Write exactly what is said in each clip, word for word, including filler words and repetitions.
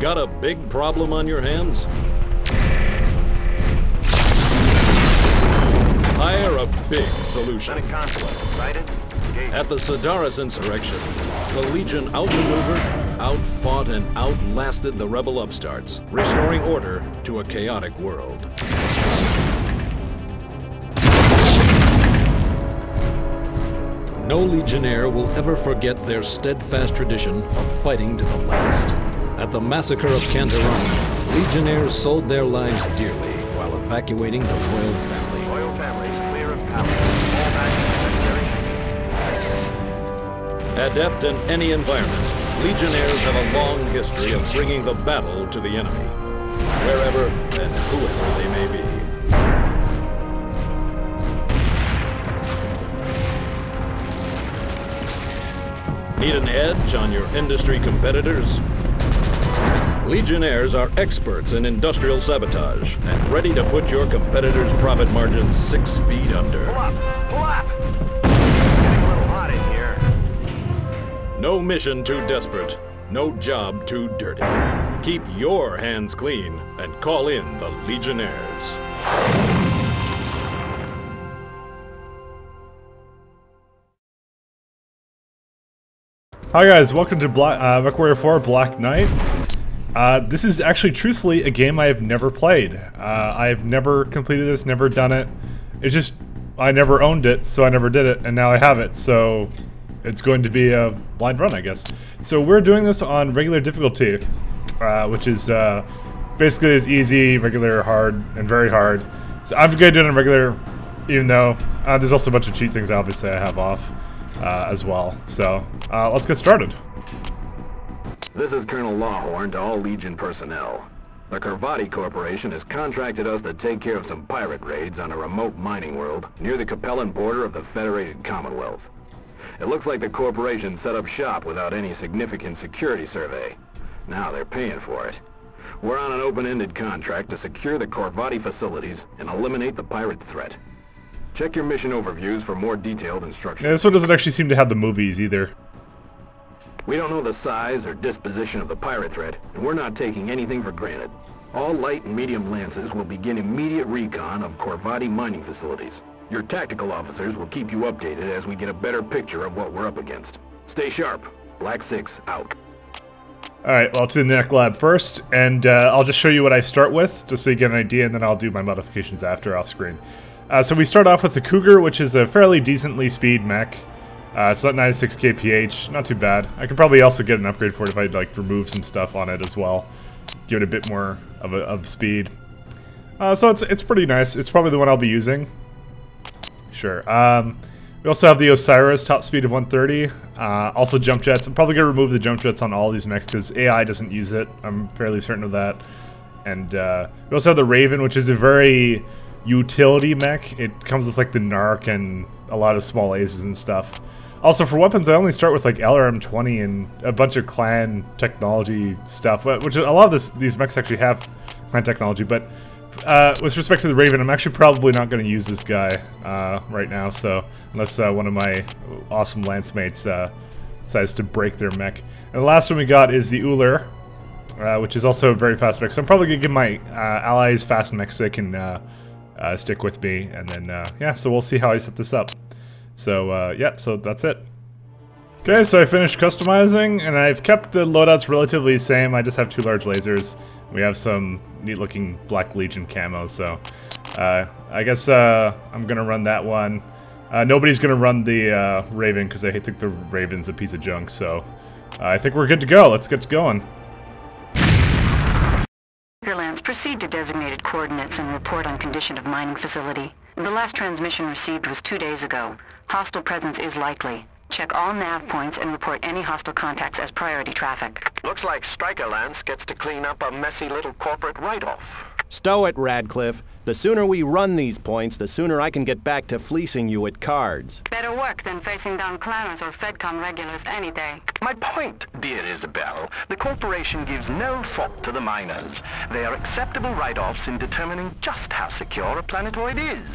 Got a big problem on your hands? Hire a big solution. At the Sedaris Insurrection, the Legion outmaneuvered, outfought, and outlasted the rebel upstarts, restoring order to a chaotic world. No Legionnaire will ever forget their steadfast tradition of fighting to the last. At the massacre of Kandoran, Legionnaires sold their lives dearly while evacuating the royal family. Royal families clear of power. All actions secondary enemies. Adept in any environment, Legionnaires have a long history of bringing the battle to the enemy, wherever and whoever they may be. Need an edge on your industry competitors? Legionnaires are experts in industrial sabotage and ready to put your competitors' profit margins six feet under. Pull up! Pull up! Getting a little hot in here. No mission too desperate. No job too dirty. Keep your hands clean and call in the Legionnaires. Hi guys, welcome to Black, uh, MechWarrior four Black Knight. Uh, this is actually, truthfully, a game I have never played. Uh, I've never completed this, never done it. It's just, I never owned it, so I never did it, and now I have it, so it's going to be a blind run, I guess. So we're doing this on regular difficulty, uh, which is uh, basically as easy, regular, hard, and very hard. So I'm going to do it on regular, even though uh, there's also a bunch of cheat things obviously I have off. Uh, as well. So, uh, let's get started. This is Colonel Lawhorn to all Legion personnel. The Corvati Corporation has contracted us to take care of some pirate raids on a remote mining world near the Capellan border of the Federated Commonwealth. It looks like the corporation set up shop without any significant security survey. Now they're paying for it. We're on an open-ended contract to secure the Corvati facilities and eliminate the pirate threat. Check your mission overviews for more detailed instructions. Yeah, this one doesn't actually seem to have the movies either. We don't know the size or disposition of the pirate threat, and we're not taking anything for granted. All light and medium lances will begin immediate recon of Corvati mining facilities. Your tactical officers will keep you updated as we get a better picture of what we're up against. Stay sharp. Black Six out. Alright, well, to the Nec Lab first, and uh, I'll just show you what I start with, just so you get an idea, and then I'll do my modifications after off screen. Uh, so we start off with the Cougar, which is a fairly decently speed mech. Uh, it's not ninety-six K P H, not too bad. I could probably also get an upgrade for it if I like remove some stuff on it as well, give it a bit more of a, of speed. Uh, so it's it's pretty nice. It's probably the one I'll be using. Sure. Um, we also have the Osiris, top speed of one thirty. Uh, also jump jets. I'm probably gonna remove the jump jets on all these mechs because A I doesn't use it. I'm fairly certain of that. And uh, we also have the Raven, which is a very utility mech. It comes with like the Narc and a lot of small lasers and stuff. Also for weapons, I only start with like L R M twenty and a bunch of clan technology stuff, which a lot of this, these mechs actually have clan technology, but uh, with respect to the Raven, I'm actually probably not going to use this guy uh, right now, so unless uh, one of my awesome lance mates uh, decides to break their mech. And the last one we got is the Uller, uh, which is also a very fast mech, so I'm probably going to give my uh, allies fast mechs so they can uh, Uh, stick with me, and then uh, yeah, so we'll see how I set this up. So uh, yeah, so that's it. Okay, so I finished customizing, and I've kept the loadouts relatively the same. I just have two large lasers. We have some neat-looking Black Legion camo, so uh, I guess uh, I'm gonna run that one. Uh, nobody's gonna run the uh, Raven because I think the Raven's a piece of junk. So uh, I think we're good to go. Let's get going. Proceed to designated coordinates and report on condition of mining facility. The last transmission received was two days ago. Hostile presence is likely. Check all nav points and report any hostile contacts as priority traffic. Looks like Striker Lance gets to clean up a messy little corporate write-off. Stow it, Radcliffe. The sooner we run these points, the sooner I can get back to fleecing you at cards. Better work than facing down clowns or FedCom regulars any day. My point, dear Isabel, the corporation gives no thought to the miners. They are acceptable write-offs in determining just how secure a planetoid is.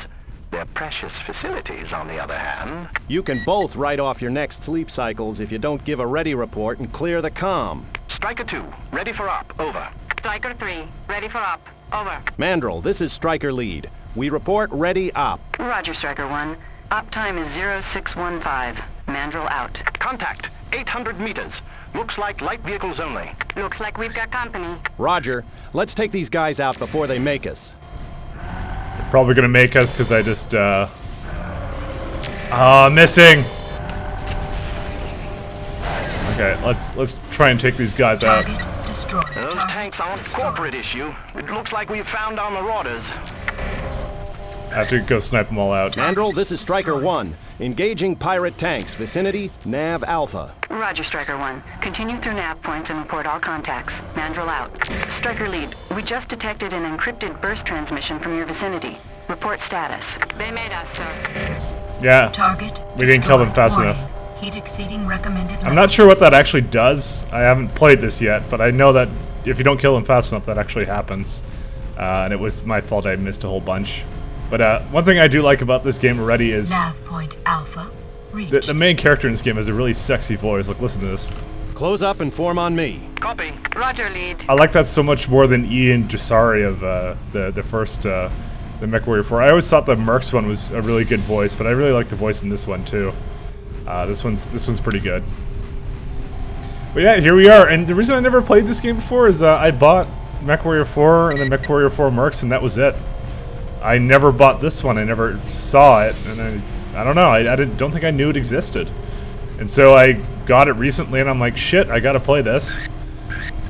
Their precious facilities, on the other hand... You can both write off your next sleep cycles if you don't give a ready report and clear the comm. Striker two, ready for up, over. Striker three, ready for up, over. Mandrill, this is Striker lead. We report ready up. Roger, Striker one. Up time is zero six one five. Mandrill out. Contact, eight hundred meters. Looks like light vehicles only. Looks like we've got company. Roger. Let's take these guys out before they make us. They're probably gonna make us because I just, uh... Ah, uh, missing! Okay, let's, let's try and take these guys out. Destroy. Those tanks aren't a corporate issue. It looks like we've found our marauders. I have to go snipe them all out. Mandrill, this is Striker one. Engaging pirate tanks. Vicinity, Nav Alpha. Roger, Striker one. Continue through nav points and report all contacts. Mandrill out. Striker lead, we just detected an encrypted burst transmission from your vicinity. Report status. They made us, sir. Yeah. Target. We didn't kill them fast warning. enough. Heat exceeding recommended level. I'm not sure what that actually does. I haven't played this yet, but I know that if you don't kill them fast enough, that actually happens. Uh, and it was my fault I missed a whole bunch. But uh, one thing I do like about this game already is Nav point alpha the, the main character in this game has a really sexy voice. Like, listen to this. Close up and form on me. Copy. Roger, lead. I like that so much more than Ian Dessari of uh, the the first uh, the MechWarrior four. I always thought the Mercs one was a really good voice, but I really like the voice in this one too. Uh, this one's this one's pretty good. But yeah, here we are. And the reason I never played this game before is uh, I bought MechWarrior four and the MechWarrior four Mercs, and that was it. I never bought this one, I never saw it, and I, I don't know, I, I didn't, don't think I knew it existed. And so I got it recently and I'm like, shit, I gotta play this.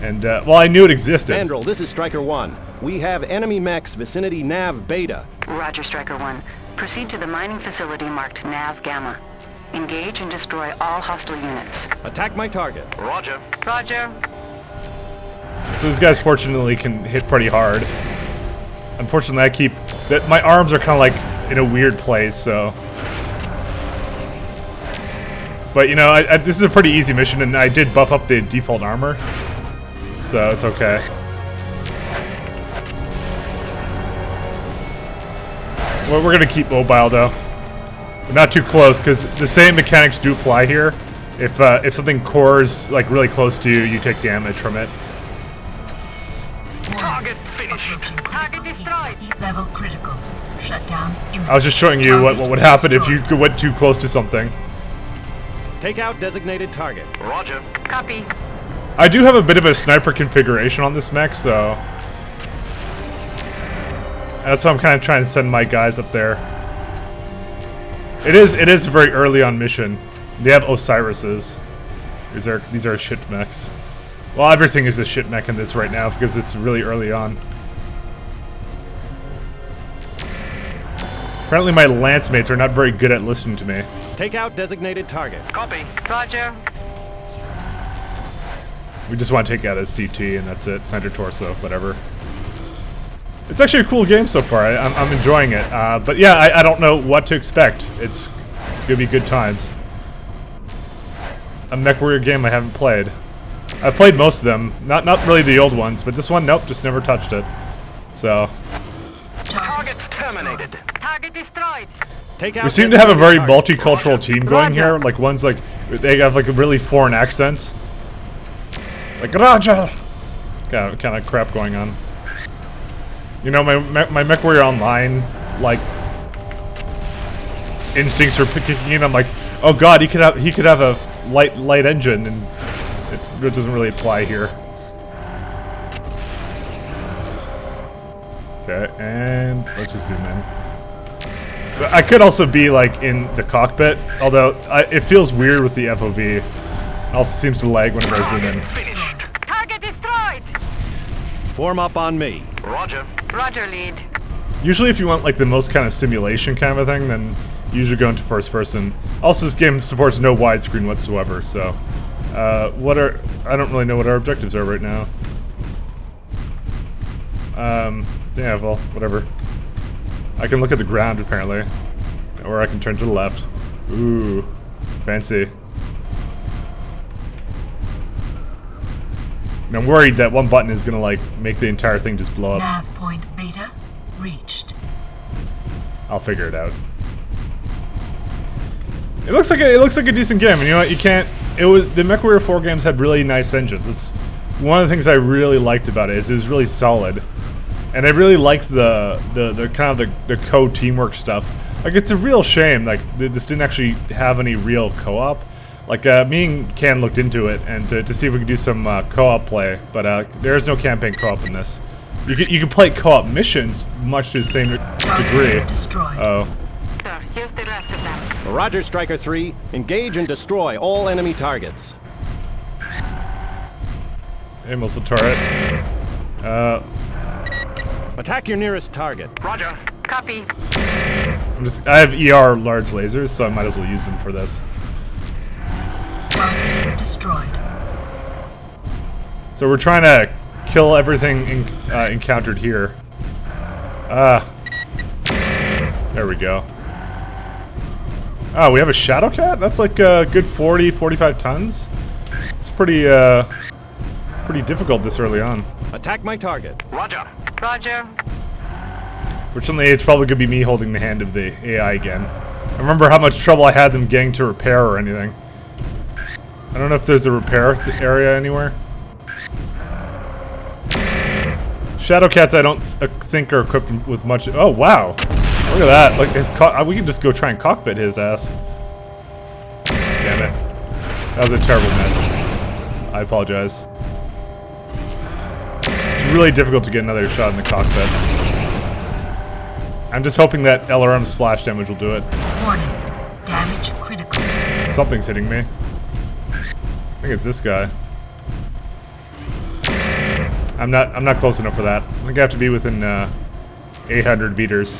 And, uh, well, I knew it existed. Mandrill, this is Striker one. We have enemy mechs vicinity Nav Beta. Roger, Striker one. Proceed to the mining facility marked Nav Gamma. Engage and destroy all hostile units. Attack my target. Roger. Roger. So these guys fortunately can hit pretty hard. Unfortunately, I keep that my arms are kind of like in a weird place. So, but you know, I, I, this is a pretty easy mission, and I did buff up the default armor, so it's okay. Well, we're gonna keep mobile though, but not too close because the same mechanics do apply here. If uh, if something cores like really close to you, you take damage from it. Target finished. Target destroyed. Heat level critical. Shut down. I was just showing you what, what would happen destroyed. if you went too close to something. Take out designated target. Roger. Copy. I do have a bit of a sniper configuration on this mech, so that's why I'm kind of trying to send my guys up there. It is it is very early on mission. They have Osirises. These are these are shit mechs. Well, everything is a shit mech in this right now because it's really early on. Apparently my lance mates are not very good at listening to me. Take out designated target. Copy. Roger. We just want to take out his C T and that's it. Center torso, whatever. It's actually a cool game so far. I, I'm, I'm enjoying it. Uh, but yeah, I, I don't know what to expect. It's, it's going to be good times. A MechWarrior game I haven't played. I've played most of them, not not really the old ones, but this one, nope, just never touched it. So. Target terminated. Target destroyed. Take out. We seem to have a very multicultural team going here. Like ones like they have like really foreign accents. Like Raja. Kind of kind of crap going on. You know, my my MechWarrior Online like instincts are kicking in. I'm like, oh god, he could have he could have a light light engine and. It doesn't really apply here. Okay, and let's just zoom in. I could also be like in the cockpit, although I, it feels weird with the F O V. It also seems to lag whenever I zoom in. Target destroyed. Form up on me. Roger. Roger, lead. Usually, if you want like the most kind of simulation kind of a thing, then you usually go into first person. Also, this game supports no widescreen whatsoever, so. Uh, what are... I don't really know what our objectives are right now. Um, yeah, well, whatever. I can look at the ground, apparently. Or I can turn to the left. Ooh, fancy. And I'm worried that one button is gonna, like, make the entire thing just blow up. Nav point beta reached. I'll figure it out. It looks like a, it looks like a decent game, and you know what? You can't. It was the MechWarrior four games had really nice engines. It's one of the things I really liked about it is it was really solid, and I really liked the the, the kind of the, the co teamwork stuff. Like, it's a real shame like th this didn't actually have any real co-op. Like, uh, me and Ken looked into it and to, to see if we could do some uh, co-op play, but uh, there is no campaign co-op in this. You can, you can play co-op missions much to the same degree. Oh. Sir, here's the rest of them. Roger, Striker three. Engage and destroy all enemy targets. Hey, missile turret. Uh. Attack your nearest target. Roger. Copy. I'm just, I have E R large lasers, so I might as well use them for this. Destroyed. So we're trying to kill everything in, uh, encountered here. Ah, uh, there we go. Oh, we have a Shadowcat? That's like a good forty, forty-five tons. It's pretty, uh, pretty difficult this early on. Attack my target. Roger. Roger. Fortunately, it's probably gonna be me holding the hand of the A I again. I remember how much trouble I had them getting to repair or anything. I don't know if there's a repair area anywhere. Shadowcats, I don't th think are equipped with much. Oh wow, look at that! Like his, co we can just go try and cockpit his ass. Damn it, that was a terrible mess. I apologize. It's really difficult to get another shot in the cockpit. I'm just hoping that L R M splash damage will do it. Warning, damage critical. Something's hitting me. I think it's this guy. I'm not. I'm not close enough for that. I think I have to be within uh, eight hundred meters.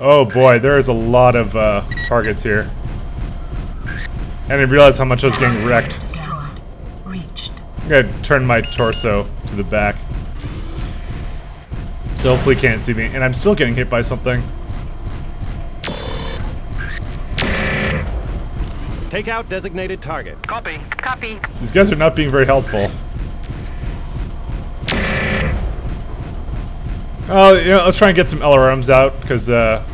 Oh boy, there is a lot of uh, targets here. I didn't realize how much I was getting wrecked. I'm gonna turn my torso to the back, so hopefully he can't see me. And I'm still getting hit by something. Take out designated target. Copy. Copy. These guys are not being very helpful. Oh, uh, you know, let's try and get some L R Ms out because, uh,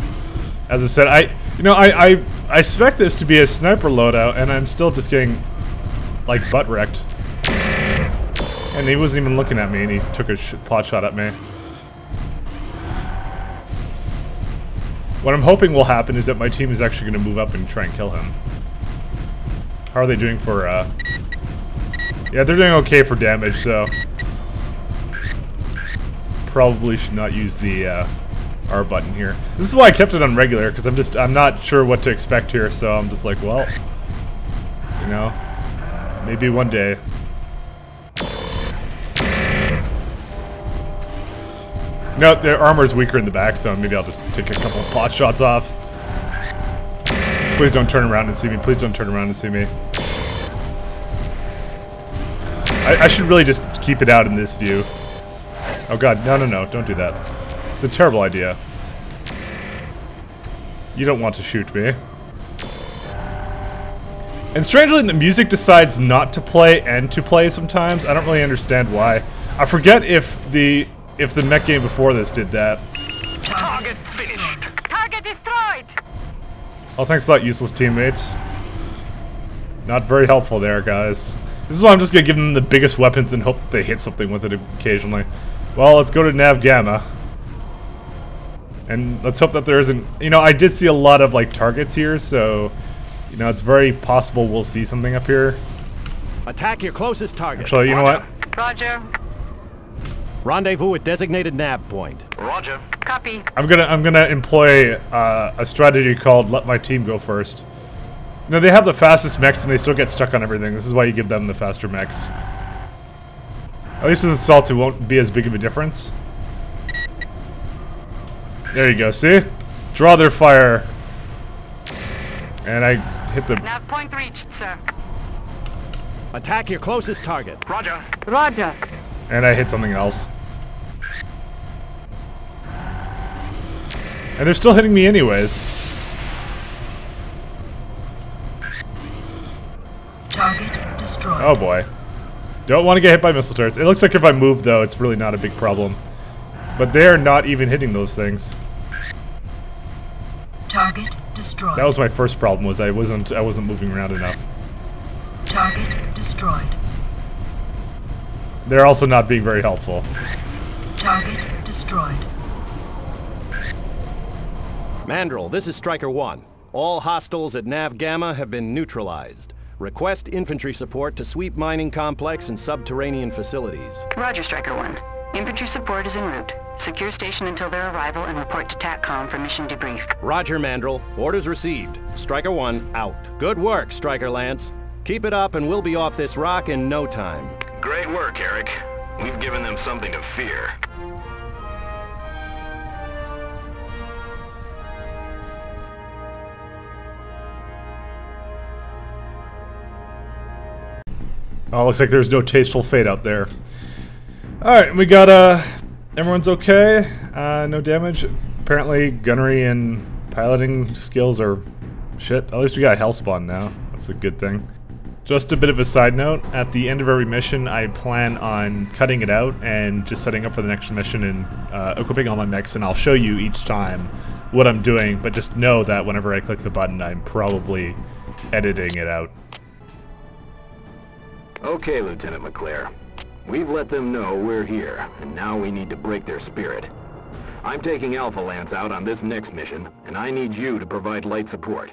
as I said, I, you know, I, I, I expect this to be a sniper loadout, and I'm still just getting like butt wrecked. And he wasn't even looking at me, and he took a sh plot shot at me. What I'm hoping will happen is that my team is actually going to move up and try and kill him. How are they doing for, uh... yeah, they're doing okay for damage, so... probably should not use the, uh, R button here. This is why I kept it on regular, because I'm just, I'm not sure what to expect here, so I'm just like, well... you know, maybe one day. No, their armor's weaker in the back, so maybe I'll just take a couple of pot shots off. Please don't turn around and see me. Please don't turn around and see me. I, I should really just keep it out in this view. Oh god, no, no, no, don't do that. It's a terrible idea. You don't want to shoot me. And strangely, the music decides not to play and to play sometimes. I don't really understand why. I forget if the if the mech game before this did that. Target finished. Target destroyed. Oh, thanks a lot, useless teammates. Not very helpful there, guys. This is why I'm just gonna give them the biggest weapons and hope that they hit something with it occasionally. Well, let's go to Nav Gamma. And let's hope that there isn't... you know, I did see a lot of, like, targets here, so... you know, it's very possible we'll see something up here. Attack your closest target. Actually, you know what? Roger. Rendezvous at designated nav point. Roger. Copy. I'm gonna I'm gonna employ uh, a strategy called "Let my team go first." You know, they have the fastest mechs and they still get stuck on everything. This is why you give them the faster mechs. At least with assaults, it won't be as big of a difference. There you go. See, draw their fire, and I hit the nav point reached, sir. Attack your closest target. Roger. Roger. And I hit something else. And they're still hitting me anyways. Target destroyed. Oh boy. Don't want to get hit by missile turrets. It looks like if I move though, it's really not a big problem. But they're not even hitting those things. Target destroyed. That was my first problem, was I wasn't I wasn't moving around enough. Target destroyed. They're also not being very helpful. Target destroyed. Mandrill, this is Striker one. All hostiles at Nav Gamma have been neutralized. Request infantry support to sweep mining complex and subterranean facilities. Roger, Striker one. Infantry support is en route. Secure station until their arrival and report to TACCOM for mission debrief. Roger, Mandrill. Orders received. Striker one, out. Good work, Striker Lance. Keep it up and we'll be off this rock in no time. Great work, Eric. We've given them something to fear. Oh, looks like there's no tasteful fate out there. Alright, we got, uh... everyone's okay, uh, no damage. Apparently gunnery and piloting skills are shit. At least we got a Hellspawn now. That's a good thing. Just a bit of a side note, at the end of every mission I plan on cutting it out and just setting up for the next mission and uh, equipping all my mechs, and I'll show you each time what I'm doing, but just know that whenever I click the button I'm probably editing it out. Okay, Lieutenant McClare. We've let them know we're here, and now we need to break their spirit. I'm taking Alpha Lance out on this next mission, and I need you to provide light support.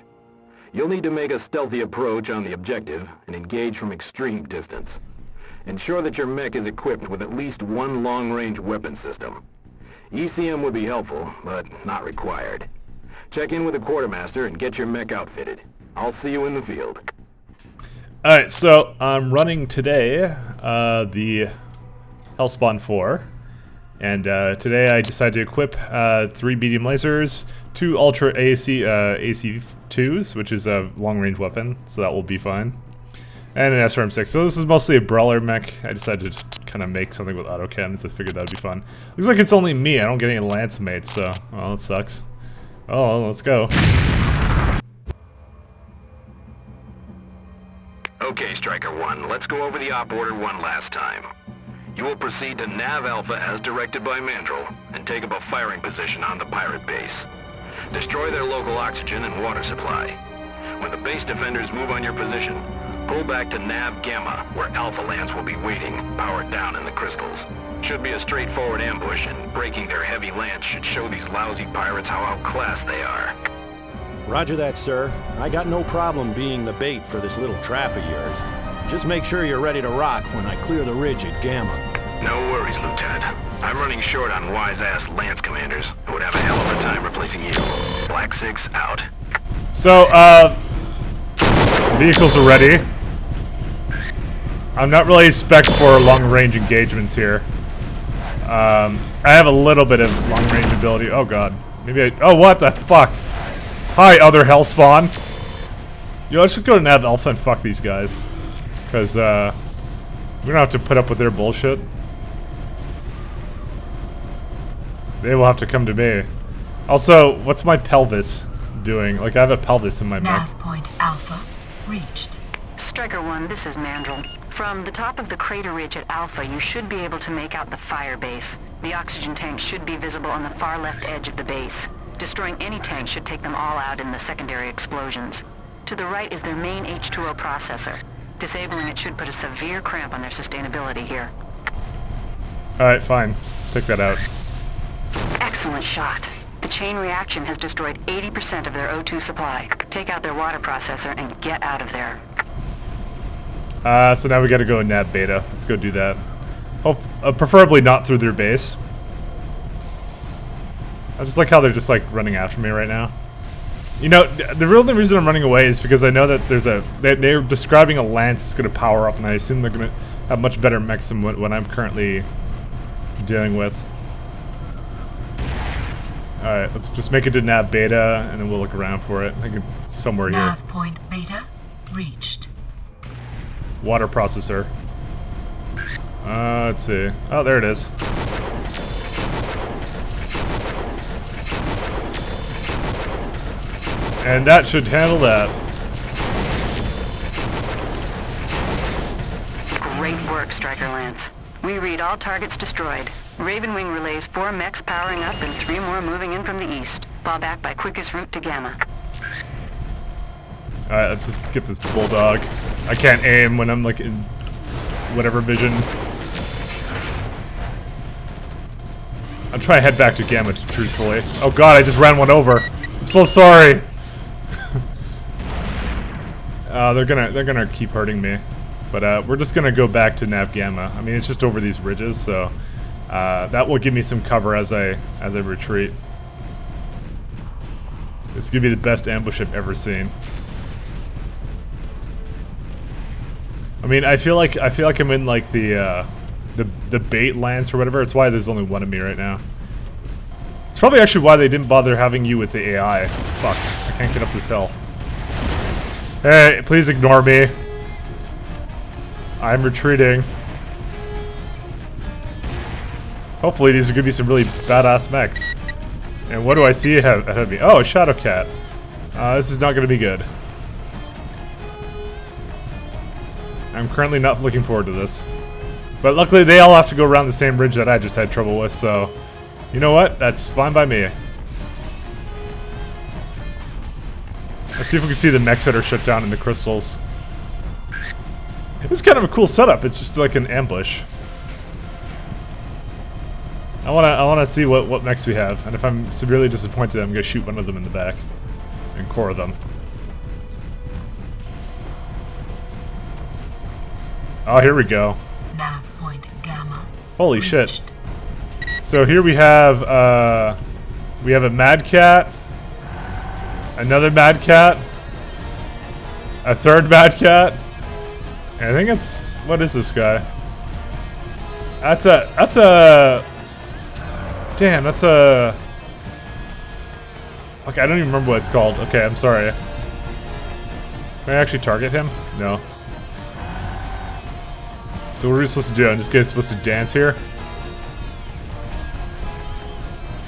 You'll need to make a stealthy approach on the objective and engage from extreme distance. Ensure that your mech is equipped with at least one long-range weapon system. E C M would be helpful, but not required. Check in with the quartermaster and get your mech outfitted. I'll see you in the field. Alright, so I'm running today uh, the Hellspawn four, and uh, today I decided to equip uh, three medium lasers, two ultra A C, uh, A C twos, which is a long-range weapon, so that will be fine, and an S R M six. So this is mostly a brawler mech. I decided to kind of make something with autocannons. I figured that would be fun. Looks like it's only me. I don't get any lance mates, so well, that sucks. Oh, let's go. Okay, Striker one, let's go over the op order one last time. You will proceed to Nav Alpha as directed by Mandrill, and take up a firing position on the pirate base. Destroy their local oxygen and water supply. When the base defenders move on your position, pull back to Nav Gamma, where Alpha Lance will be waiting, powered down in the crystals. Should be a straightforward ambush, and breaking their heavy lance should show these lousy pirates how outclassed they are. Roger that, sir. I got no problem being the bait for this little trap of yours. Just make sure you're ready to rock when I clear the ridge at Gamma. No worries, Lieutenant. I'm running short on wise-ass Lance commanders who would have a hell of a time replacing you. Black Six, out. So, uh... vehicles are ready. I'm not really spec'd for long-range engagements here. Um, I have a little bit of long-range ability. Oh, God. Maybe I... Oh, what the fuck? Hi, other Hellspawn. Yo, let's just go to Nav Alpha and fuck these guys. Because, uh, we don't have to put up with their bullshit. They will have to come to me. Also, what's my pelvis doing? Like, I have a pelvis in my mech. Nav point Alpha reached. Striker one, this is Mandrill. From the top of the crater ridge at Alpha, you should be able to make out the fire base. The oxygen tank should be visible on the far left edge of the base. Destroying any tank should take them all out in the secondary explosions. To the right is their main H two O processor. Disabling it should put a severe cramp on their sustainability here. Alright, fine. Let's take that out. Excellent shot. The chain reaction has destroyed eighty percent of their O two supply. Take out their water processor and get out of there. Uh, so now we gotta go nab beta. Let's go do that. Oh, uh, preferably not through their base. I just like how they're just like running after me right now. You know, the real reason I'm running away is because I know that there's a they, they're describing a lance that's going to power up, and I assume they're going to have much better mechs than what, what I'm currently dealing with. All right, let's just make it to Nav Beta, and then we'll look around for it. I think it's somewhere here. Nav point Beta reached. Water processor. Uh, let's see. Oh, there it is. And that should handle that. Great work, Striker Lance. We read all targets destroyed. Ravenwing relays four mechs powering up and three more moving in from the east. Fall back by quickest route to Gamma. Alright, let's just get this bulldog. I can't aim when I'm like in whatever vision. I'm trying to head back to Gamma, truthfully. Oh god, I just ran one over. I'm so sorry. uh, they're gonna they're gonna keep hurting me, but uh, we're just gonna go back to Nav Gamma. I mean, it's just over these ridges, so uh, that will give me some cover as I as I retreat. This is gonna be the best ambush I've ever seen. I mean, I feel like I feel like I'm in like the. Uh, The, the bait lance or whatever. It's why there's only one of me right now. It's probably actually why they didn't bother having you with the A I. Fuck. I can't get up this hill. Hey, please ignore me. I'm retreating. Hopefully these are going to be some really badass mechs. And what do I see ahead of me? Oh, a Shadowcat. Uh, this is not going to be good. I'm currently not looking forward to this. But luckily they all have to go around the same ridge that I just had trouble with, so... You know what? That's fine by me. Let's see if we can see the mechs that are shut down in the crystals. It's kind of a cool setup, it's just like an ambush. I wanna I wanna see what, what mechs we have, and if I'm severely disappointed I'm gonna shoot one of them in the back. And core them. Oh, here we go. Holy shit. So here we have, uh, we have a Mad Cat, another Mad Cat, a third Mad Cat, and I think it's, what is this guy? That's a, that's a, damn, that's a, okay, I don't even remember what it's called. Okay, I'm sorry. Can I actually target him? No. So what are we supposed to do? I'm just supposed to dance here?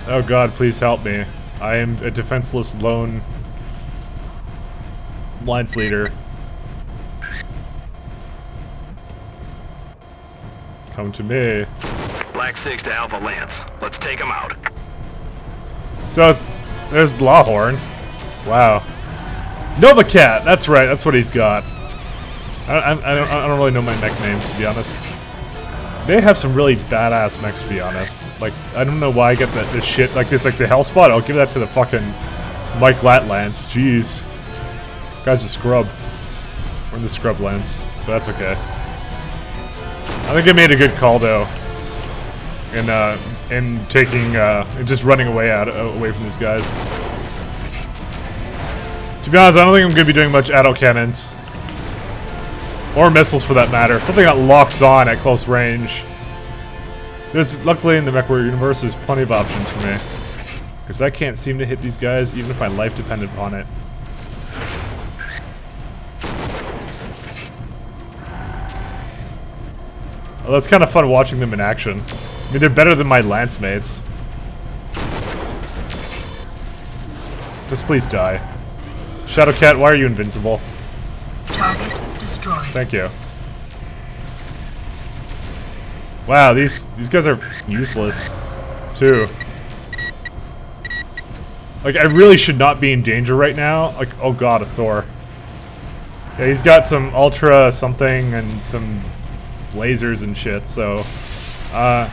Oh god, please help me. I am a defenseless lone... Alliance leader. Come to me. Black six to Alpha Lance. Let's take him out. So it's, there's Lawhorn. Wow. Nova Cat! That's right, that's what he's got. I, I, I, don't, I don't really know my mech names, to be honest. They have some really badass mechs, to be honest. Like, I don't know why I get that this shit. Like, it's like the Hellspawn. I'll give that to the fucking mikelat Lance. Jeez. Guy's a scrub. We're in the scrub lens, but that's okay. I think I made a good call, though. In, uh, in taking, uh, in just running away out, uh, away from these guys. To be honest, I don't think I'm going to be doing much auto cannons. Or missiles, for that matter. Something that locks on at close range. There's, luckily in the MechWarrior universe, there's plenty of options for me. Because I can't seem to hit these guys, even if my life depended on it. Well, that's kind of fun watching them in action. I mean, they're better than my lance mates. Just please die. Shadowcat, why are you invincible? Target. Destroyed. Thank you. Wow, these these guys are useless, too. Like, I really should not be in danger right now. Like, oh god, a Thor. Yeah, he's got some ultra something and some lasers and shit. So, uh,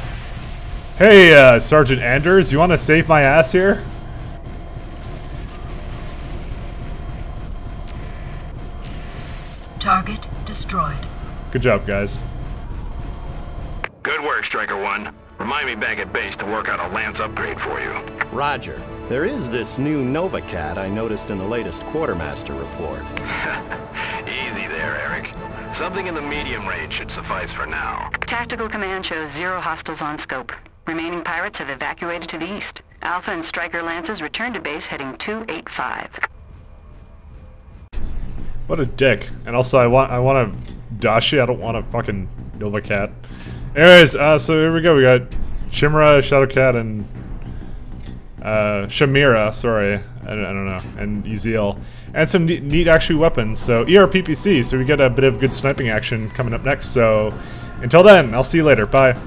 hey, uh, Sergeant Anders, you want to save my ass here? Target destroyed. Good job, guys. Good work, Striker one. Remind me back at base to work out a Lance upgrade for you. Roger. There is this new Nova Cat I noticed in the latest Quartermaster report. Easy there, Eric. Something in the medium range should suffice for now. Tactical command shows zero hostiles on scope. Remaining pirates have evacuated to the east. Alpha and Striker Lances return to base heading two eight five. What a dick. And also I want I want a daishi, I don't want a fucking Nova Cat. Anyways, uh, so here we go, we got Shimura, Shadowcat, and uh, Shimura, sorry, I don't, I don't know, and Uziel. And some neat, neat actually weapons, so E R P P C, so we get a bit of good sniping action coming up next, so until then, I'll see you later, bye.